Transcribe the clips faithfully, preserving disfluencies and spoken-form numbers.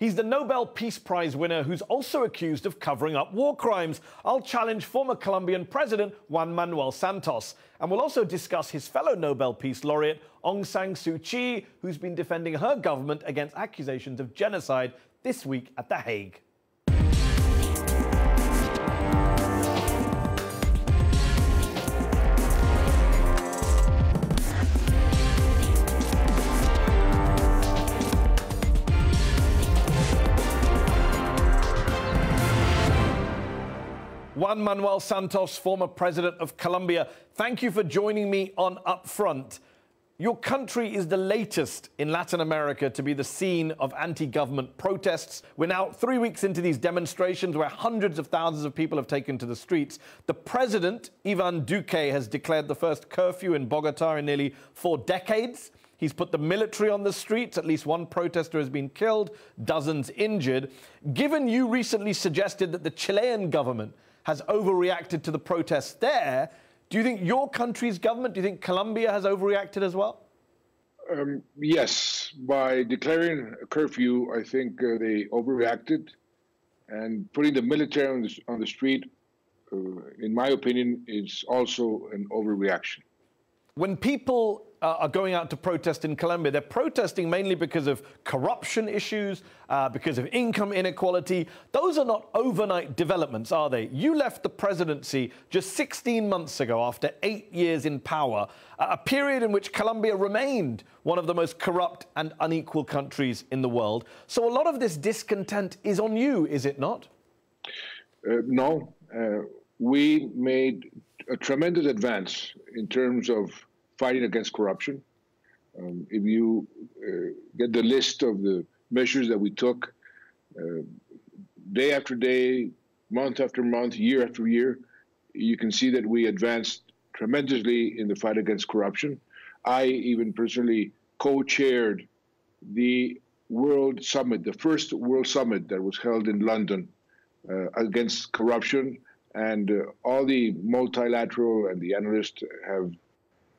He's the Nobel Peace Prize winner who's also accused of covering up war crimes. I'll challenge former Colombian President Juan Manuel Santos. And we'll also discuss his fellow Nobel Peace Laureate, Aung San Suu Kyi, who's been defending her government against accusations of genocide this week at The Hague. Juan Manuel Santos, former president of Colombia, thank you for joining me on UpFront. Your country is the latest in Latin America to be the scene of anti-government protests. We're now three weeks into these demonstrations where hundreds of thousands of people have taken to the streets. The president, Ivan Duque, has declared the first curfew in Bogota in nearly four decades. He's put the military on the streets. At least one protester has been killed, dozens injured. Given you recently suggested that the Chilean government has overreacted to the protests there, do you think your country's government, do you think Colombia has overreacted as well? Um, yes. By declaring a curfew, I think uh, they overreacted. And putting the military on the, on the street, uh, in my opinion, is also an overreaction. When people uh, are going out to protest in Colombia, they're protesting mainly because of corruption issues, uh, because of income inequality. Those are not overnight developments, are they? You left the presidency just sixteen months ago after eight years in power, a period in which Colombia remained one of the most corrupt and unequal countries in the world. So a lot of this discontent is on you, is it not? Uh, no. Uh, we made a tremendous advance in terms of fighting against corruption. Um, if you uh, get the list of the measures that we took, uh, day after day, month after month, year after year, you can see that we advanced tremendously in the fight against corruption. I even personally co-chaired the World Summit, the first World Summit that was held in London uh, against corruption. And uh, all the multilateral and the analysts have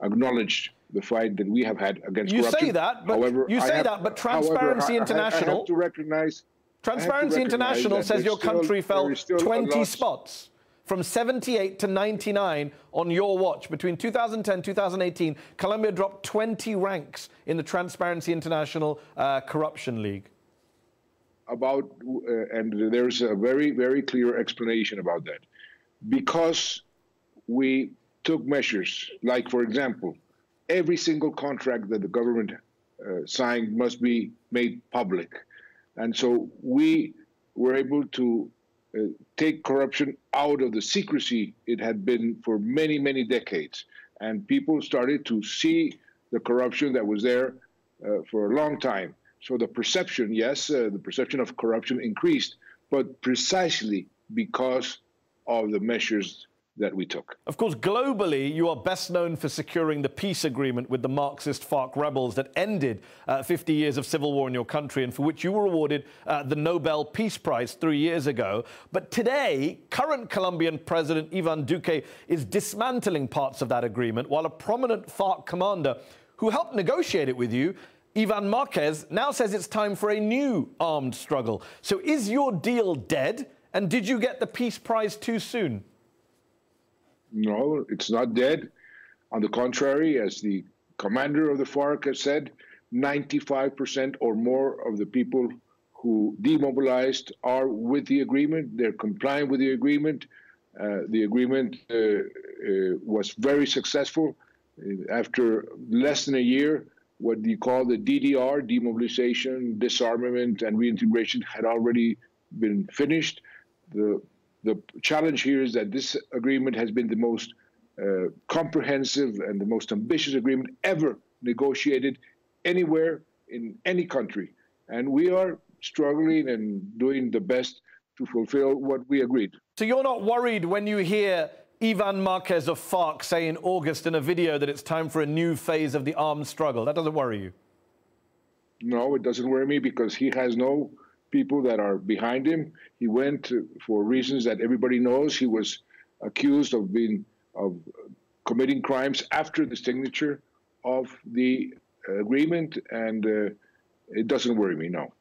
acknowledged the fight that we have had against you corruption. Say that, but however, you say have, that, but Transparency however, International I, I have to recognize, Transparency to recognize International says your still, country fell twenty spots from seventy-eight to ninety-nine on your watch. Between two thousand ten and two thousand eighteen, Colombia dropped twenty ranks in the Transparency International uh, Corruption League. About uh, and there's a very, very clear explanation about that. Because we took measures, like, for example, every single contract that the government uh, signed must be made public. And so we were able to uh, take corruption out of the secrecy it had been for many, many decades. And people started to see the corruption that was there uh, for a long time. So the perception, yes, uh, the perception of corruption increased, but precisely because of the measures that we took. Of course, globally, you are best known for securing the peace agreement with the Marxist FARC rebels that ended uh, fifty years of civil war in your country and for which you were awarded uh, the Nobel Peace Prize three years ago. But today, current Colombian President Ivan Duque is dismantling parts of that agreement, while a prominent FARC commander who helped negotiate it with you, Ivan Marquez, now says it's time for a new armed struggle. So is your deal dead? And did you get the Peace Prize too soon? No, it's not dead. On the contrary, as the commander of the FARC has said, ninety-five percent or more of the people who demobilized are with the agreement. They're compliant with the agreement. Uh, the agreement uh, uh, was very successful. After less than a year, what you call the D D R, demobilization, disarmament, and reintegration had already been finished. The, the challenge here is that this agreement has been the most uh, comprehensive and the most ambitious agreement ever negotiated anywhere in any country. And we are struggling and doing the best to fulfill what we agreed. So you're not worried when you hear Ivan Marquez of FARC say in August in a video that it's time for a new phase of the armed struggle? That doesn't worry you? No, it doesn't worry me because he has no people that are behind him. He went for reasons that everybody knows. He was accused of being of committing crimes after the signature of the agreement, and uh, it doesn't worry me, no.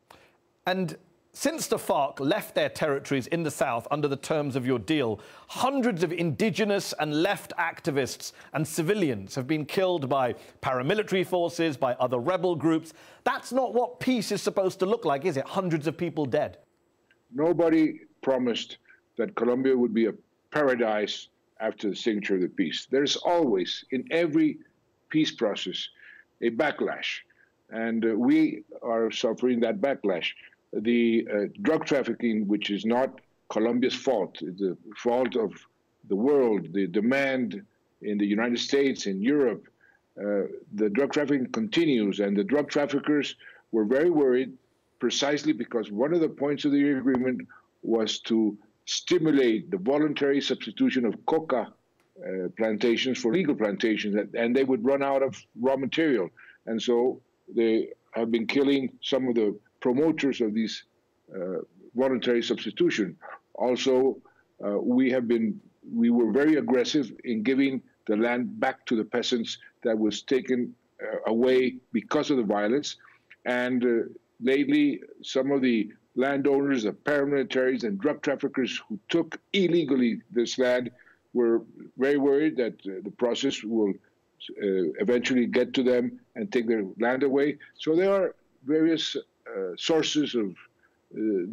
And Since the FARC left their territories in the south under the terms of your deal, hundreds of indigenous and left activists and civilians have been killed by paramilitary forces, by other rebel groups. That's not what peace is supposed to look like, is it? Hundreds of people dead. Nobody promised that Colombia would be a paradise after the signature of the peace. There's always, in every peace process, a backlash, and uh, we are suffering that backlash. The uh, drug trafficking, which is not Colombia's fault, the fault of the world, the demand in the United States, in Europe, uh, the drug trafficking continues, and the drug traffickers were very worried precisely because one of the points of the agreement was to stimulate the voluntary substitution of coca uh, plantations for legal plantations, and they would run out of raw material. And so they have been killing some of the promoters of these uh, voluntary substitution. Also, uh, we have been, we were very aggressive in giving the land back to the peasants that was taken uh, away because of the violence. And uh, lately, some of the landowners, the paramilitaries and drug traffickers who took illegally this land were very worried that uh, the process will uh, eventually get to them and take their land away. So there are various Uh, sources of uh,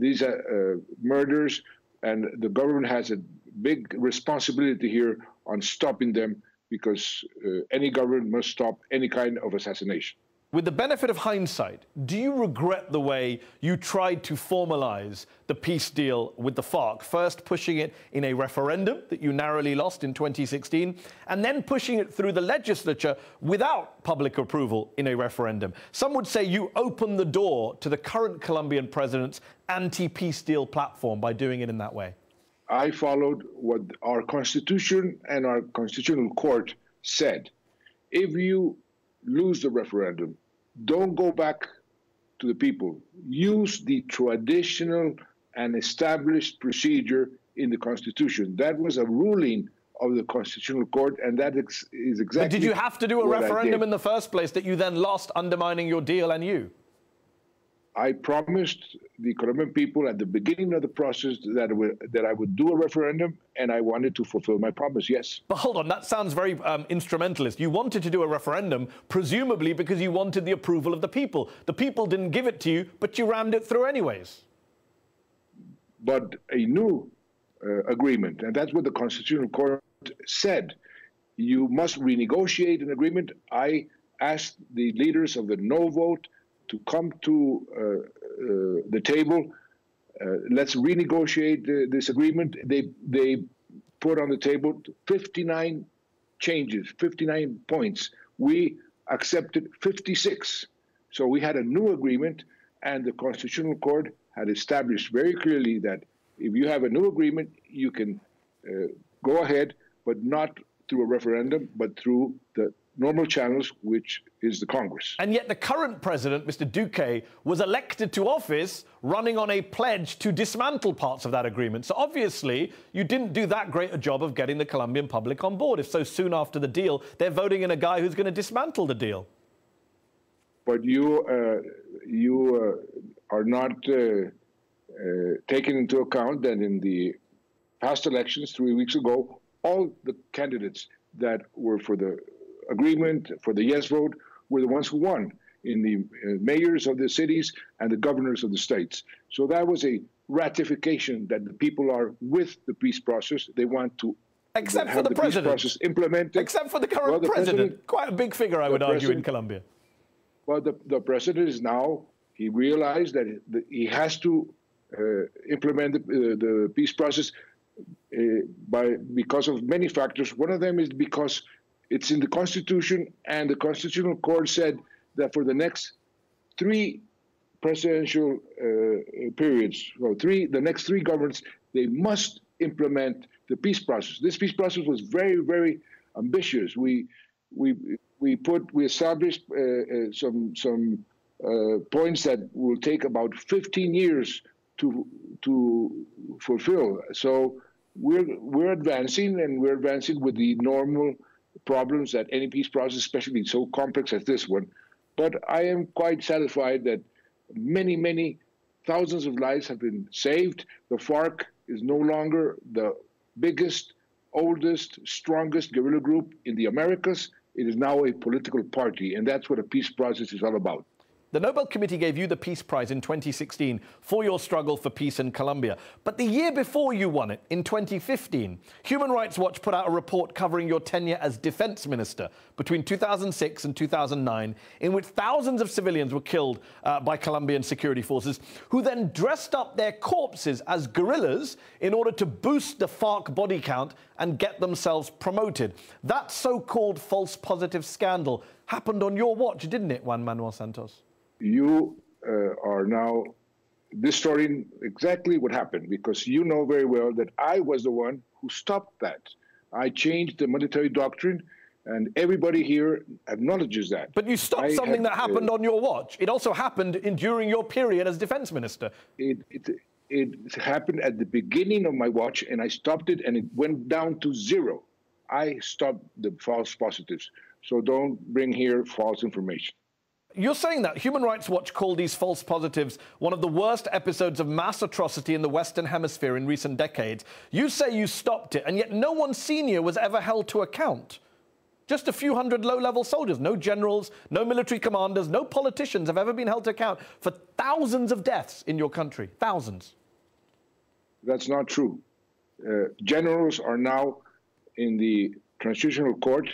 these uh, uh, murders, and the government has a big responsibility here on stopping them, because uh, any government must stop any kind of assassination. With the benefit of hindsight, do you regret the way you tried to formalize the peace deal with the FARC, first pushing it in a referendum that you narrowly lost in twenty sixteen, and then pushing it through the legislature without public approval in a referendum? Some would say you opened the door to the current Colombian president's anti-peace deal platform by doing it in that way. I followed what our Constitution and our Constitutional Court said. If you lose the referendum, don't go back to the people. Use the traditional and established procedure in the Constitution. That was a ruling of the Constitutional Court, and that ex is exactly what I did. Did you have to do a referendum in the first place that you then lost, undermining your deal and you? I promised the Colombian people at the beginning of the process that, that I would do a referendum, and I wanted to fulfill my promise, yes. But hold on, that sounds very um, instrumentalist. You wanted to do a referendum, presumably because you wanted the approval of the people. The people didn't give it to you, but you rammed it through anyways. But a new uh, agreement, and that's what the Constitutional Court said. You must renegotiate an agreement. I asked the leaders of the no vote to come to uh, uh, the table. Uh, let's renegotiate uh, this agreement. They, they put on the table fifty-nine changes, fifty-nine points. We accepted fifty-six. So we had a new agreement, and the Constitutional Court had established very clearly that if you have a new agreement, you can uh, go ahead, but not through a referendum, but through the normal channels, which is the Congress. And yet the current president, Mister Duque, was elected to office running on a pledge to dismantle parts of that agreement. So obviously, you didn't do that great a job of getting the Colombian public on board. If so soon after the deal, they're voting in a guy who's going to dismantle the deal. But you, uh, you uh, are not uh, uh, taking into account that in the past elections three weeks ago, all the candidates that were for the agreement, for the yes vote, were the ones who won in the uh, mayors of the cities and the governors of the states. So that was a ratification that the people are with the peace process. They want to Except have for the, the peace process implemented. Except for the current well, the president. president. Quite a big figure, I would argue, in Colombia. Well, the, the president is now, he realized that he has to uh, implement the, uh, the peace process uh, by because of many factors. One of them is because it's in the Constitution, and the Constitutional Court said that for the next three presidential uh, periods, or three, the next three governments, they must implement the peace process. This peace process was very, very ambitious. We, we, we put, we established uh, uh, some some uh, points that will take about fifteen years to to fulfill. So we're we're advancing, and we're advancing with the normal problems that any peace process, especially so complex as this one. But I am quite satisfied that many, many Thousands of lives have been saved. The FARC is no longer the biggest, oldest, strongest guerrilla group in the Americas. It is now a political party, and that's what a peace process is all about. The Nobel Committee gave you the Peace Prize in twenty sixteen for your struggle for peace in Colombia. But the year before you won it, in twenty fifteen, Human Rights Watch put out a report covering your tenure as defense minister between two thousand six and two thousand nine, in which thousands of civilians were killed uh, by Colombian security forces, who then dressed up their corpses as guerrillas in order to boost the FARC body count and get themselves promoted. That so-called false positive scandal happened on your watch, didn't it, Juan Manuel Santos? You uh, are now distorting exactly what happened, because you know very well that I was the one who stopped that. I changed the military doctrine, and everybody here acknowledges that. But you stopped I something had, that happened uh, on your watch. It also happened in, during your period as defense minister. It, it, it happened at the beginning of my watch, and I stopped it, and it went down to zero. I stopped the false positives. So don't bring here false information. You're saying that Human Rights Watch called these false positives one of the worst episodes of mass atrocity in the Western Hemisphere in recent decades. You say you stopped it, and yet no one senior was ever held to account. Just a few hundred low-level soldiers, no generals, no military commanders, no politicians have ever been held to account for thousands of deaths in your country. Thousands. That's not true. Uh, generals are now in the Transitional Court,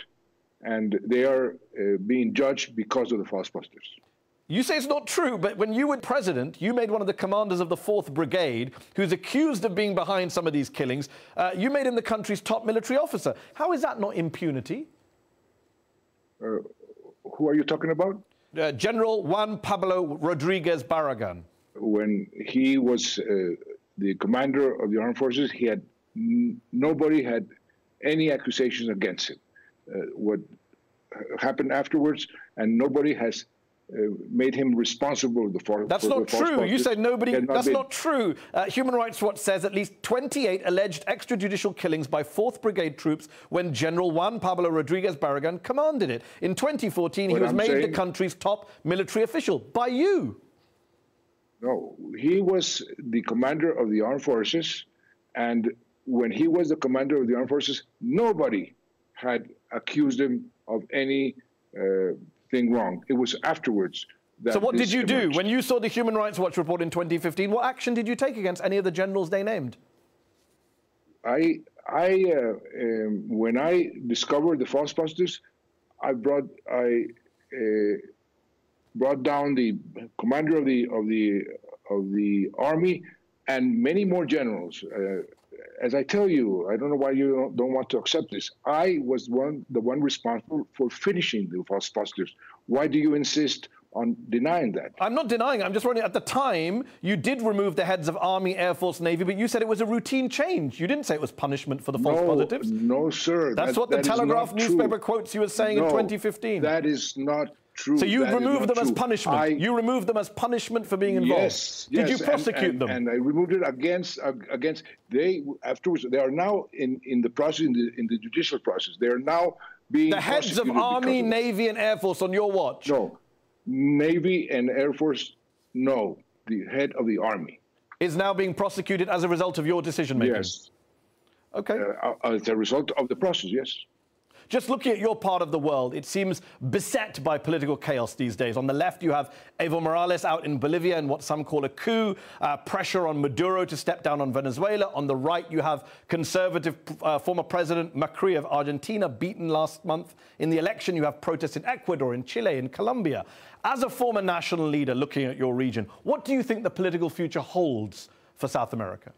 and they are uh, being judged because of the false positives. You say it's not true, but when you were president, you made one of the commanders of the fourth Brigade, who's accused of being behind some of these killings, uh, you made him the country's top military officer. How is that not impunity? Uh, who are you talking about? Uh, General Juan Pablo Rodriguez Barragan. When he was uh, the commander of the armed forces, he had n nobody had any accusations against him. Uh, what happened afterwards, and nobody has uh, made him responsible for the false. That's not true. You said nobody. That's not true. Uh, Human Rights Watch says at least twenty-eight alleged extrajudicial killings by fourth Brigade troops when General Juan Pablo Rodriguez Barragan commanded it. In twenty fourteen, he was made the country's top military official by you. No, he was the commander of the armed forces, and when he was the commander of the armed forces, nobody had accused him of any uh, thing wrong. It was afterwards that. So what did you do when you saw the Human Rights Watch report in twenty fifteen? What action did you take against any of the generals they named? I, I, uh, um, when I discovered the false positives, I brought, I uh, brought down the commander of the of the of the army and many more generals. Uh, As I tell you, I don't know why you don't, don't want to accept this. I was one, the one responsible for finishing the false positives. Why do you insist on denying that? I'm not denying it. I'm just wondering, at the time, you did remove the heads of Army, Air Force, Navy, but you said it was a routine change. You didn't say it was punishment for the false no, positives. No, sir. That's that, what the that Telegraph newspaper true. quotes you as saying no, in twenty fifteen. That is not true. So you that removed them true. as punishment. I, you removed them as punishment for being involved. Yes. Did yes, you prosecute and, and, them? And I removed it against against they afterwards. They are now in in the process in the in the judicial process. They are now being the heads of Army, of, Navy, and Air Force on your watch. No, Navy and Air Force. No, the head of the Army is now being prosecuted as a result of your decision making. Yes. Okay. Uh, as a result of the process, yes. Just looking at your part of the world, it seems beset by political chaos these days. On the left, you have Evo Morales out in Bolivia in what some call a coup, uh, pressure on Maduro to step down on Venezuela. On the right, you have conservative uh, former President Macri of Argentina beaten last month in the election. You have protests in Ecuador, in Chile, in Colombia. As a former national leader looking at your region, what do you think the political future holds for South America?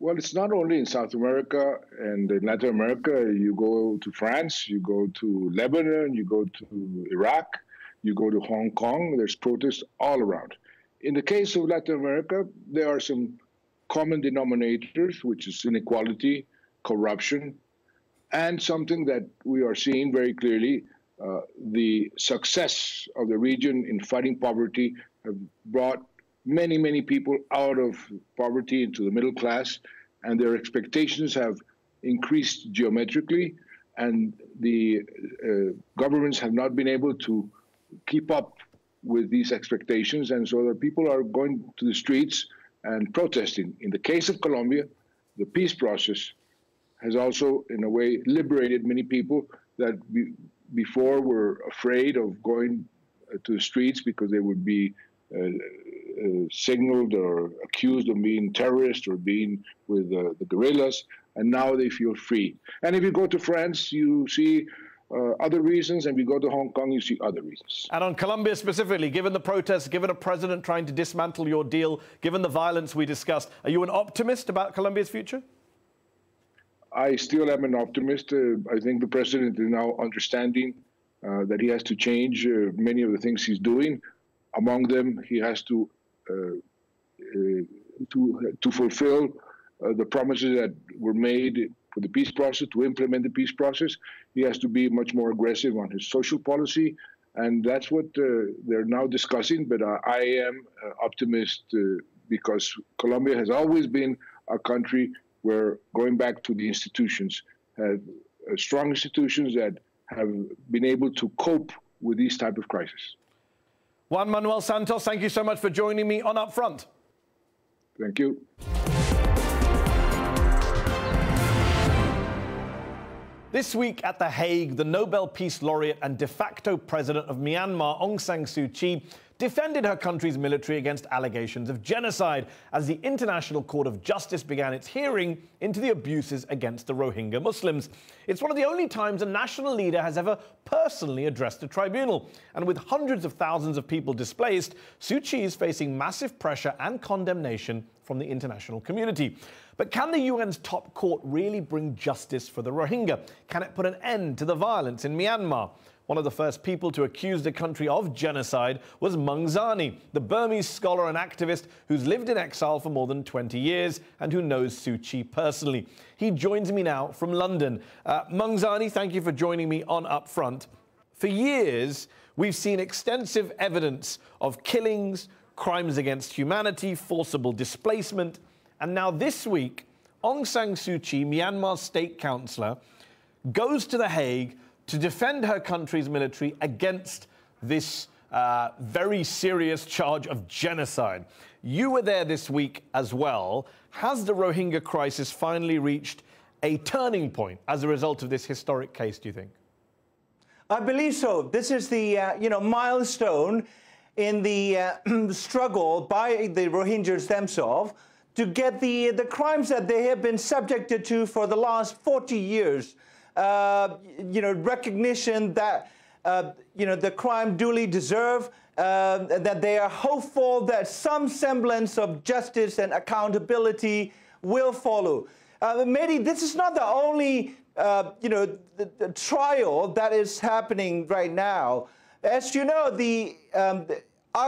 Well, it's not only in South America and in Latin America. You go to France, you go to Lebanon, you go to Iraq, you go to Hong Kong. There's protests all around. In the case of Latin America, there are some common denominators, which is inequality, corruption, and something that we are seeing very clearly, uh, the success of the region in fighting poverty have brought many, many people out of poverty into the middle class, and their expectations have increased geometrically, and the uh, governments have not been able to keep up with these expectations, and so the people are going to the streets and protesting. In the case of Colombia, the peace process has also, in a way, liberated many people that be, before were afraid of going to the streets because they would be uh, uh, signaled or accused of being terrorists or being with uh, the guerrillas, and now they feel free. And if you go to France, you see Uh, other reasons, and we go to Hong Kong, you see other reasons. And on Colombia specifically, given the protests, given a president trying to dismantle your deal, given the violence we discussed, are you an optimist about Colombia's future? I still am an optimist. Uh, I think the president is now understanding uh, that he has to change uh, many of the things he's doing. Among them, he has to uh, uh, to, uh, to fulfill uh, the promises that were made for the peace process, to implement the peace process. He has to be much more aggressive on his social policy, and that's what uh, they're now discussing. But uh, I am an uh, optimist uh, because Colombia has always been a country where, going back to the institutions, have uh, strong institutions that have been able to cope with these type of crises. Juan Manuel Santos, thank you so much for joining me on UpFront. Thank you. This week at The Hague, the Nobel Peace Laureate and de facto president of Myanmar, Aung San Suu Kyi, defended her country's military against allegations of genocide as the International Court of Justice began its hearing into the abuses against the Rohingya Muslims. It's one of the only times a national leader has ever personally addressed a tribunal. And with hundreds of thousands of people displaced, Suu Kyi is facing massive pressure and condemnation from the international community. But can the U N's top court really bring justice for the Rohingya? Can it put an end to the violence in Myanmar? One of the first people to accuse the country of genocide was Maung Zarni, the Burmese scholar and activist who's lived in exile for more than twenty years and who knows Suu Kyi personally. He joins me now from London. Uh, Maung Zarni, thank you for joining me on UpFront. For years, we've seen extensive evidence of killings, crimes against humanity, forcible displacement. And now this week, Aung San Suu Kyi, Myanmar's state councillor, goes to The Hague to defend her country's military against this uh, very serious charge of genocide. You were there this week as well. Has the Rohingya crisis finally reached a turning point as a result of this historic case, do you think? I believe so. This is the uh, you know, milestone in the uh, struggle by the Rohingyas themselves to get the, the crimes that they have been subjected to for the last forty years. Uh, you know, recognition that, uh, you know, the crime duly deserved, uh, that they are hopeful that some semblance of justice and accountability will follow. Uh, Mehdi, this is not the only, uh, you know, the, the trial that is happening right now. As you know, the, um, the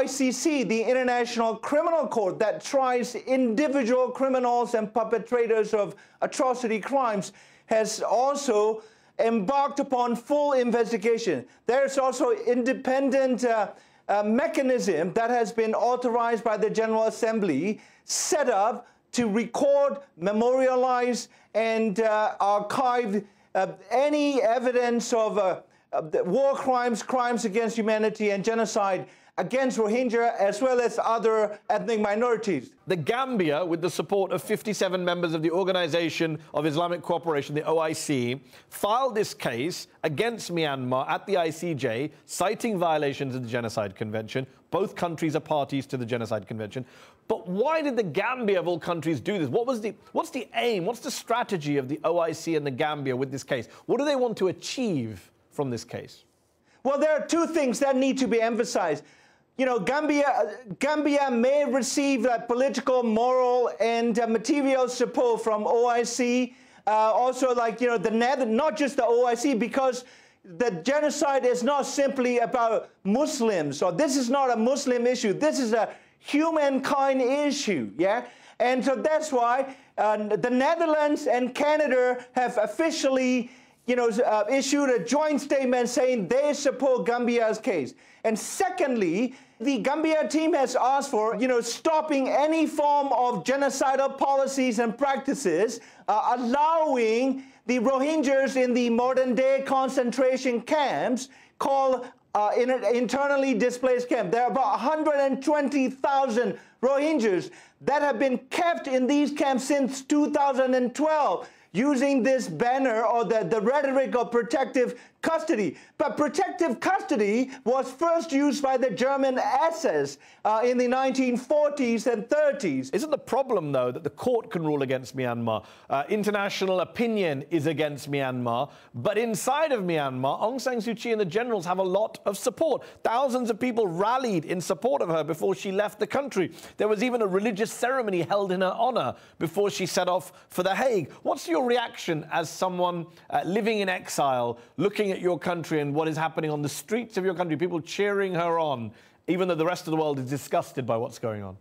I C C, the International Criminal Court, that tries individual criminals and perpetrators of atrocity crimes, has also embarked upon full investigation. There's also independent uh, uh, mechanism that has been authorized by the General Assembly, set up to record, memorialize, and uh, archive uh, any evidence of uh, war crimes, crimes against humanity, and genocide against Rohingya, as well as other ethnic minorities. The Gambia, with the support of fifty-seven members of the Organization of Islamic Cooperation, the O I C, filed this case against Myanmar at the I C J, citing violations of the Genocide Convention. Both countries are parties to the Genocide Convention. But why did the Gambia, of all countries, do this? What was the, what's the aim, what's the strategy of the O I C and the Gambia with this case? What do they want to achieve from this case? Well, there are two things that need to be emphasized. You know, Gambia, Gambia may receive uh, political, moral, and uh, material support from O I C. Uh, also, like, you know, the not just the O I C, because the genocide is not simply about Muslims. So this is not a Muslim issue. This is a humankind issue, yeah? And so that's why uh, the Netherlands and Canada have officially You know, uh, issued a joint statement saying they support Gambia's case. And secondly, the Gambia team has asked for, you know, stopping any form of genocidal policies and practices, uh, allowing the Rohingyas in the modern-day concentration camps called uh, in an internally displaced camp. There are about one hundred twenty thousand Rohingyas that have been kept in these camps since two thousand twelve, using this banner or the, the rhetoric of protective custody. But protective custody was first used by the German S S uh, in the nineteen forties and thirties. Isn't the problem, though, that the court can rule against Myanmar? Uh, international opinion is against Myanmar. But inside of Myanmar, Aung San Suu Kyi and the generals have a lot of support. Thousands of people rallied in support of her before she left the country. There was even a religious ceremony held in her honor before she set off for The Hague. What's your reaction as someone uh, living in exile, looking at your country and what is happening on the streets of your country, people cheering her on, even though the rest of the world is disgusted by what's going on?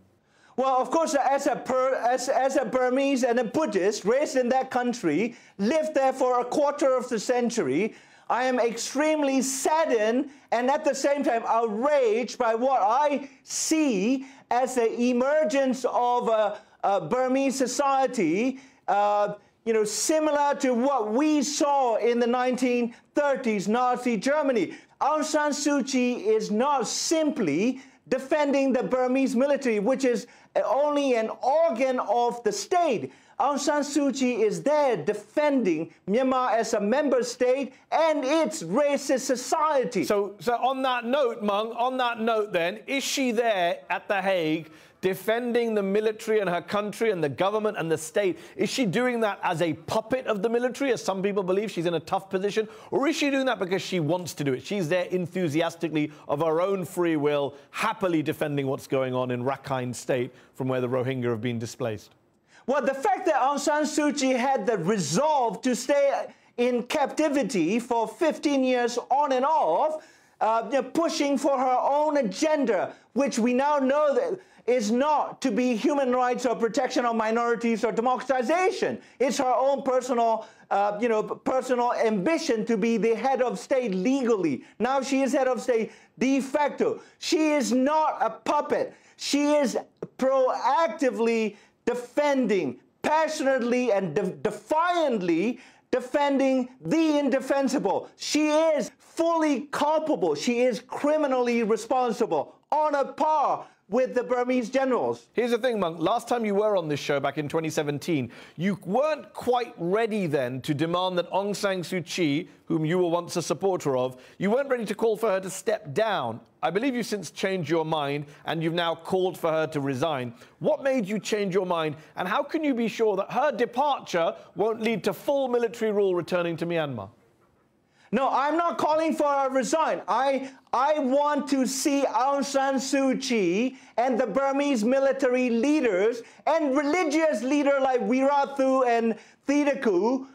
Well, of course, as a, per, as, as a Burmese and a Buddhist raised in that country, lived there for a quarter of the century, I am extremely saddened and at the same time outraged by what I see as the emergence of a, a Burmese society, uh, you know, similar to what we saw in the nineteen thirties Nazi Germany. Aung San Suu Kyi is not simply defending the Burmese military, which is only an organ of the state. Aung San Suu Kyi is there defending Myanmar as a member state and its racist society. So, so on that note, Maung, on that note then, is she there at The Hague defending the military and her country and the government and the state? Is she doing that as a puppet of the military, as some people believe? She's in a tough position? Or is she doing that because she wants to do it? She's there enthusiastically, of her own free will, happily defending what's going on in Rakhine State, from where the Rohingya have been displaced. Well, the fact that Aung San Suu Kyi had the resolve to stay in captivity for fifteen years on and off, uh, pushing for her own agenda, which we now know that is not to be human rights or protection of minorities or democratization. It's her own personal, uh, you know, personal ambition to be the head of state legally. Now she is head of state de facto. She is not a puppet. She is proactively defending, passionately and de defiantly defending the indefensible. She is fully culpable. She is criminally responsible, on a par with the Burmese generals. Here's the thing, Maung. Last time you were on this show, back in twenty seventeen, you weren't quite ready then to demand that Aung San Suu Kyi, whom you were once a supporter of, you weren't ready to call for her to step down. I believe you've since changed your mind, and you've now called for her to resign. What made you change your mind, and how can you be sure that her departure won't lead to full military rule returning to Myanmar? No, I'm not calling for a resign. I, I want to see Aung San Suu Kyi and the Burmese military leaders and religious leaders like Wirathu and Thiraku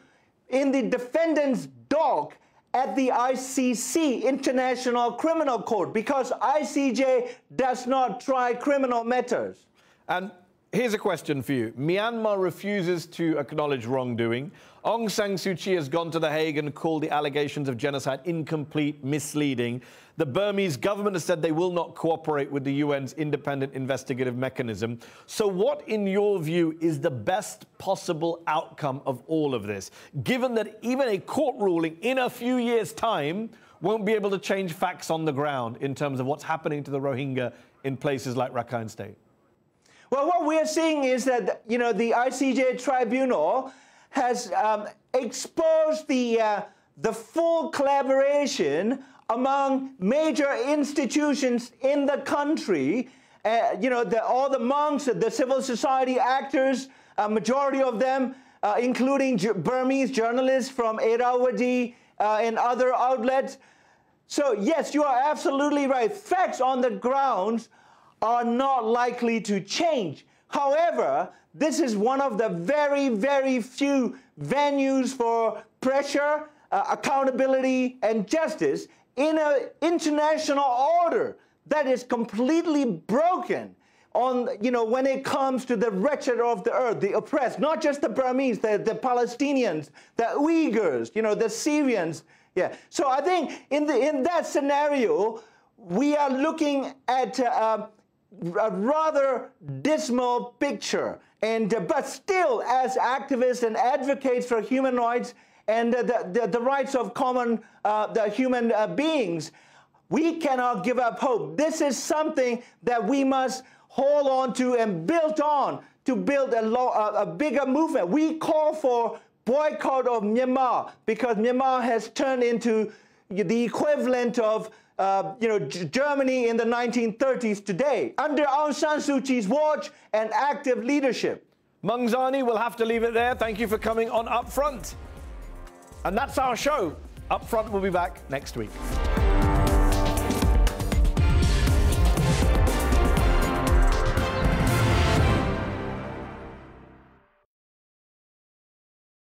in the defendant's dock at the I C C, International Criminal Court, because I C J does not try criminal matters. And here's a question for you. Myanmar refuses to acknowledge wrongdoing. Aung San Suu Kyi has gone to The Hague and called the allegations of genocide incomplete, misleading. The Burmese government has said they will not cooperate with the U N's independent investigative mechanism. So what, in your view, is the best possible outcome of all of this, given that even a court ruling in a few years' time won't be able to change facts on the ground in terms of what's happening to the Rohingya in places like Rakhine State? Well, what we're seeing is that, you know, the I C J tribunal has um, exposed the, uh, the full collaboration among major institutions in the country. Uh, you know, the, all the monks, the civil society actors, a majority of them, uh, including Burmese journalists from Irrawaddy uh, and other outlets. So, yes, you are absolutely right. Facts on the ground are not likely to change. However, this is one of the very, very few venues for pressure, uh, accountability, and justice in an international order that is completely broken on, you know, when it comes to the wretched of the earth, the oppressed, not just the Burmese, the, the Palestinians, the Uyghurs, you know, the Syrians. Yeah. So I think in, the, in that scenario, we are looking at uh, a rather dismal picture. And, uh, but still, as activists and advocates for human rights and uh, the, the, the rights of common uh, the human uh, beings, We cannot give up hope. This is something that we must hold on to and build on to build a, lo a, a bigger movement. We call for boycott of Myanmar because Myanmar has turned into the equivalent of uh, you know, Germany in the nineteen thirties today, under Aung San Suu Kyi's watch and active leadership. Maung Zarni, we'll have to leave it there. Thank you for coming on Upfront. And that's our show. Upfront will be back next week.